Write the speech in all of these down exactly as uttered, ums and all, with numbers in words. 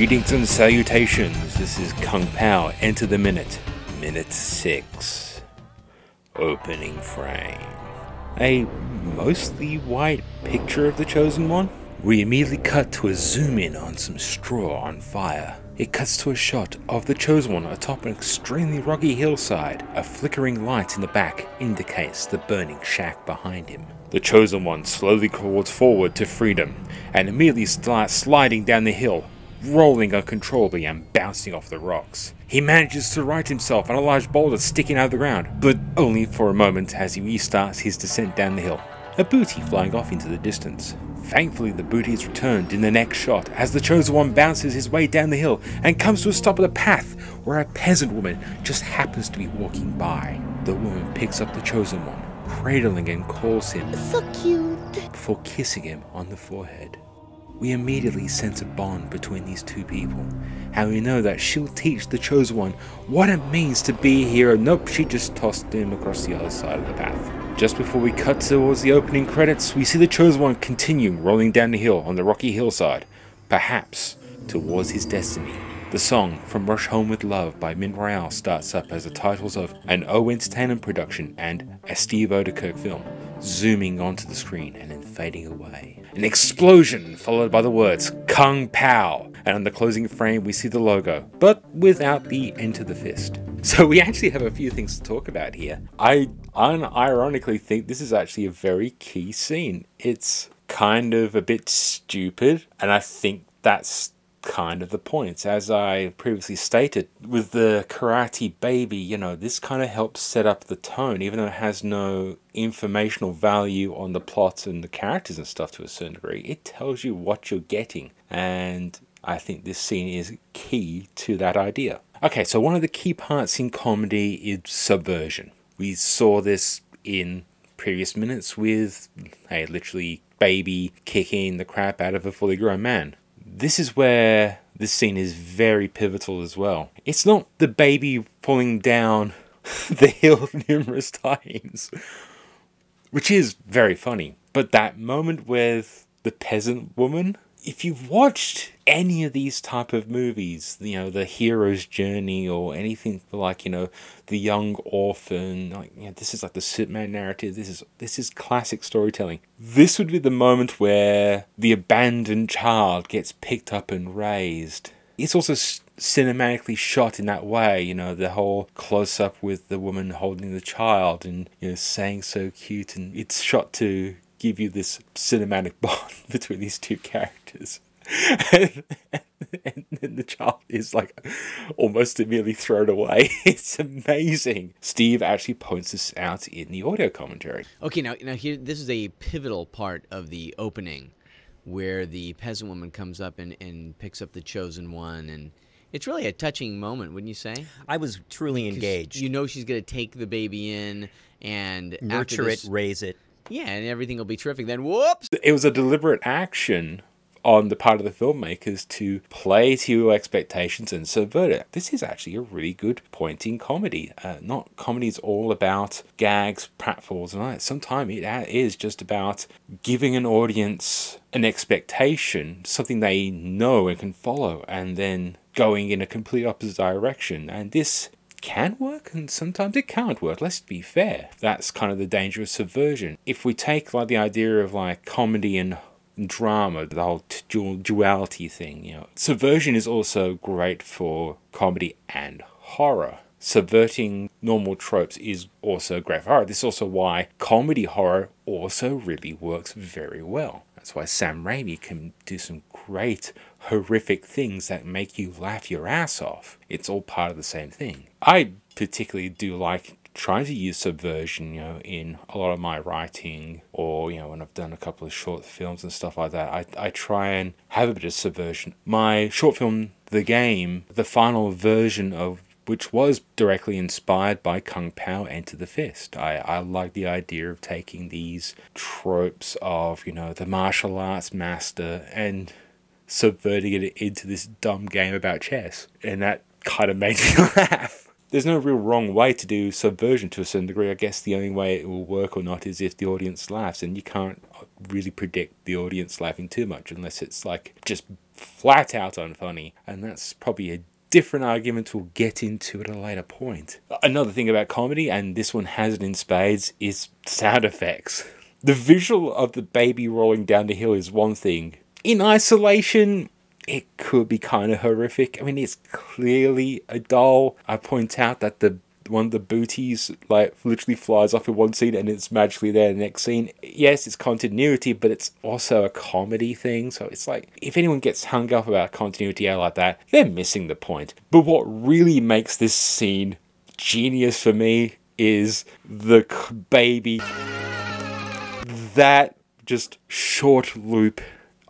Greetings and salutations, this is Kung Pow, Enter the Minute, Minute six, opening frame. A mostly white picture of The Chosen One? We immediately cut to a zoom in on some straw on fire. It cuts to a shot of The Chosen One atop an extremely rocky hillside. A flickering light in the back indicates the burning shack behind him. The Chosen One slowly crawls forward to freedom and immediately starts sliding down the hill, rolling uncontrollably and bouncing off the rocks. He manages to right himself on a large boulder sticking out of the ground, but only for a moment as he restarts his descent down the hill. A booty flying off into the distance. Thankfully, the booty is returned in the next shot as the Chosen One bounces his way down the hill and comes to a stop at a path where a peasant woman just happens to be walking by. The woman picks up the Chosen One, cradling and calls him so cute before kissing him on the forehead. We immediately sense a bond between these two people, and we know that she'll teach the Chosen One what it means to be a hero. Nope, she just tossed him across the other side of the path. Just before we cut towards the opening credits, we see the Chosen One continue rolling down the hill on the rocky hillside, perhaps towards his destiny. The song From Russia with Love by Min Royale starts up as the titles of an O Entertainment production and a Steve Oedekerk film, zooming onto the screen and then fading away. An explosion followed by the words Kung Pow, and on the closing frame we see the logo, but without the Enter the fist. So we actually have a few things to talk about here. I unironically think this is actually a very key scene. It's kind of a bit stupid, and I think that's kind of the points. As I previously stated, with the karate baby, you know, this kind of helps set up the tone, even though it has no informational value on the plot and the characters and stuff to a certain degree. It tells you what you're getting, and I think this scene is key to that idea. Okay, so one of the key parts in comedy is subversion. We saw this in previous minutes with a literally baby kicking the crap out of a fully grown man. This is where this scene is very pivotal as well. It's not the baby falling down the hill numerous times, which is very funny. But that moment with the peasant woman, if you've watched any of these type of movies, you know, the hero's journey or anything like, you know, the young orphan, like, you know, this is like the Superman narrative. This is this is classic storytelling. This would be the moment where the abandoned child gets picked up and raised. It's also cinematically shot in that way, you know, the whole close-up with the woman holding the child and, you know, saying so cute, and it's shot to give you this cinematic bond between these two characters. and, and, and the child is like almost immediately thrown away. It's amazing. Steve actually points this out in the audio commentary. Okay, now now here, this is a pivotal part of the opening where the peasant woman comes up and, and picks up the Chosen One, and it's really a touching moment, wouldn't you say? I was truly engaged. You know she's going to take the baby in and nurture it, raise it. Yeah, and everything will be terrific. Then, whoops! It was a deliberate action on the part of the filmmakers to play to your expectations and subvert it. This is actually a really good point in comedy. Uh, not comedy is all about gags, pratfalls, and all that. Sometimes it is just about giving an audience an expectation, something they know and can follow, and then going in a complete opposite direction. And this can work, and sometimes it can't work. Let's be fair. That's kind of the danger of subversion. If we take like the idea of like comedy and drama, the whole dual duality thing, you know, subversion is also great for comedy and horror. Subverting normal tropes is also great for horror. This is also why comedy horror also really works very well. That's why Sam Raimi can do some great horrific things that make you laugh your ass off. It's all part of the same thing. I particularly do like trying to use subversion, you know, in a lot of my writing, or, you know, when I've done a couple of short films and stuff like that, I, I try and have a bit of subversion. My short film, The Game, the final version of which was directly inspired by Kung Pow, Enter the Fist. I, I like the idea of taking these tropes of, you know, the martial arts master and subverting it into this dumb game about chess. And that kind of made me laugh. there's no real wrong way to do subversion to a certain degree. I guess the only way it will work or not is if the audience laughs, and you can't really predict the audience laughing too much unless it's like just flat out unfunny, and that's probably a different arguments we'll get into at a later point. Another thing about comedy, and this one has it in spades, is sound effects. The visual of the baby rolling down the hill is one thing. In isolation, it could be kind of horrific. I mean, it's clearly a doll. I point out that the one of the booties like literally flies off in one scene and it's magically there in the next scene. Yes, it's continuity, but it's also a comedy thing, so it's like if anyone gets hung up about continuity like that, they're missing the point. But what really makes this scene genius for me is the baby, that just short loop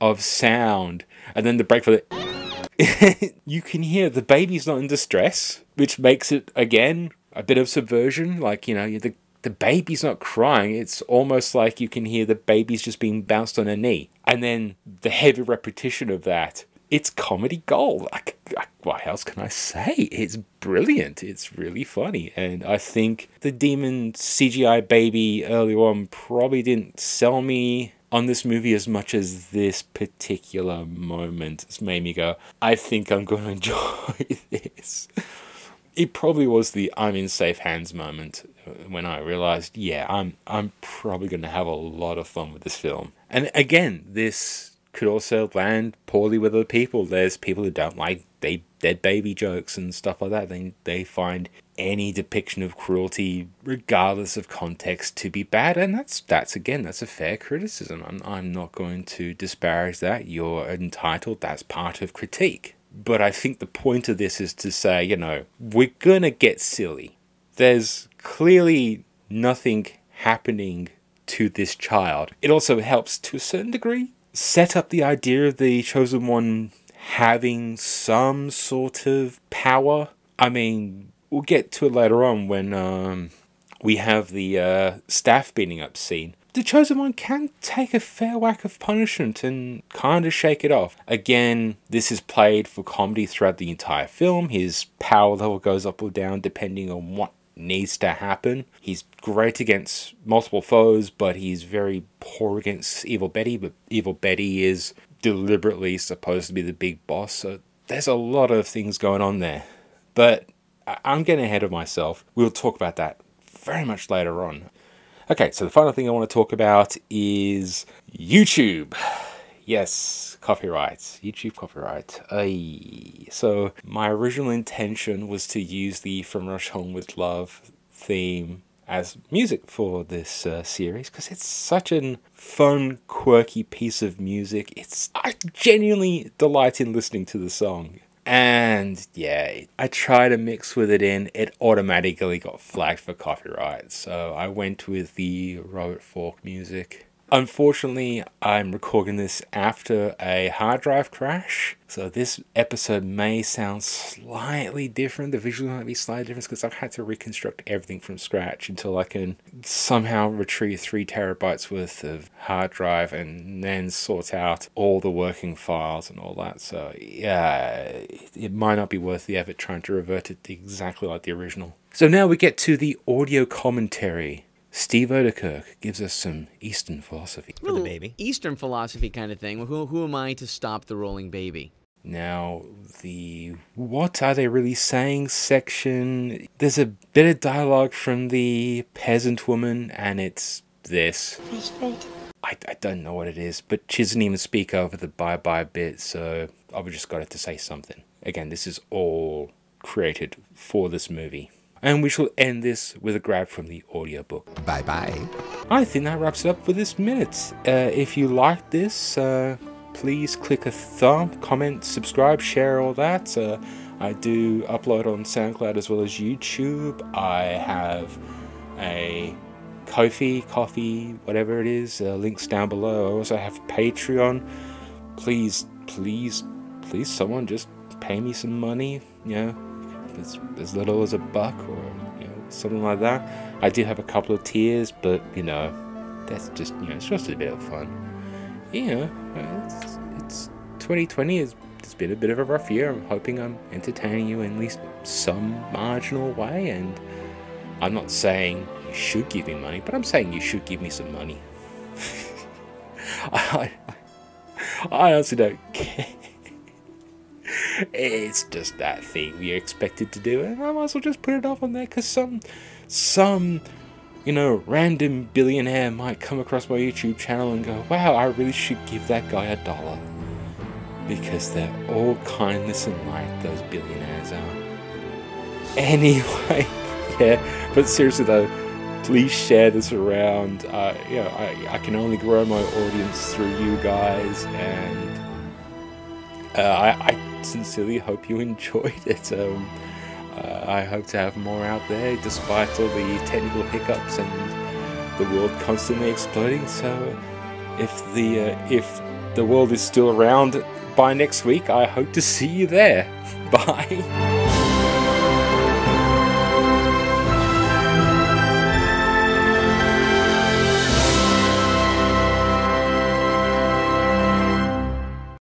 of sound, and then the break for the you can hear the baby's not in distress, which makes it again a bit of subversion. Like, you know, the, the baby's not crying. It's almost like you can hear the baby's just being bounced on her knee. And then the heavy repetition of that. It's comedy gold. I, I, what else can I say? It's brilliant. It's really funny. And I think the demon C G I baby early on probably didn't sell me on this movie as much as this particular moment. It's made me go, I think I'm going to enjoy this. It probably was the I'm in safe hands moment when I realized, yeah, I'm I'm probably going to have a lot of fun with this film. And again, this could also land poorly with other people. There's people who don't like they dead baby jokes and stuff like that. They they find any depiction of cruelty, regardless of context, to be bad, and that's that's again that's a fair criticism. I'm I'm not going to disparage that. You're entitled. That's part of critique. But I think the point of this is to say, you know, we're going to get silly. There's clearly nothing happening to this child. It also helps, to a certain degree, set up the idea of the Chosen One having some sort of power. I mean, we'll get to it later on when um, we have the uh, staff beating up scene. The Chosen One can take a fair whack of punishment and kind of shake it off. Again, this is played for comedy throughout the entire film. His power level goes up or down depending on what needs to happen. He's great against multiple foes, but he's very poor against Evil Betty. But Evil Betty is deliberately supposed to be the big boss, so there's a lot of things going on there. But I'm getting ahead of myself. We'll talk about that very much later on. Okay, so the final thing I want to talk about is YouTube. Yes, copyright. YouTube copyright. Aye. So my original intention was to use the From Russia with Love theme as music for this uh, series, because it's such a fun, quirky piece of music. It's I genuinely delight in listening to the song. And yeah, I tried to mix with it in, it automatically got flagged for copyright. So I went with the Robert Folk music. Unfortunately, I'm recording this after a hard drive crash. So this episode may sound slightly different. The visual might be slightly different because I've had to reconstruct everything from scratch until I can somehow retrieve three terabytes worth of hard drive and then sort out all the working files and all that. So yeah, it might not be worth the effort trying to revert it exactly like the original. So now we get to the audio commentary. Steve Oedekerk gives us some Eastern philosophy. For the baby. Eastern philosophy kind of thing. Who, who am I to stop the rolling baby? Now, the what are they really saying section, there's a bit of dialogue from the peasant woman, and it's this. I, I don't know what it is, but she doesn't even speak over the bye-bye bit, so I've just got it to say something. Again, this is all created for this movie. And we shall end this with a grab from the audiobook. Bye-bye. I think that wraps it up for this minute. Uh, if you liked this, uh, please click a thumb, comment, subscribe, share, all that. Uh, I do upload on SoundCloud as well as YouTube. I have a Ko-fi, coffee, whatever it is, uh, links down below. I also have Patreon. Please, please, please, someone just pay me some money, you know. As, as little as a buck or, you know, something like that. I do have a couple of tiers, but, you know, that's just, you know, it's just a bit of fun. You know, it's, it's twenty twenty, is It's been a bit of a rough year. I'm hoping I'm entertaining you in at least some marginal way, and I'm not saying you should give me money, but I'm saying you should give me some money. I, I honestly don't care. It's just that thing you're expected to do, and I might as well just put it off on there, because some, some, you know, random billionaire might come across my YouTube channel and go, wow, I really should give that guy a dollar. Because they're all kindness and light, those billionaires are. Anyway, yeah, but seriously though, please share this around. Uh, you know, I, I can only grow my audience through you guys, and uh, I, I sincerely hope you enjoyed it. Um, uh, I hope to have more out there, despite all the technical hiccups and the world constantly exploding. So, if the uh, if the world is still around by next week, I hope to see you there. Bye.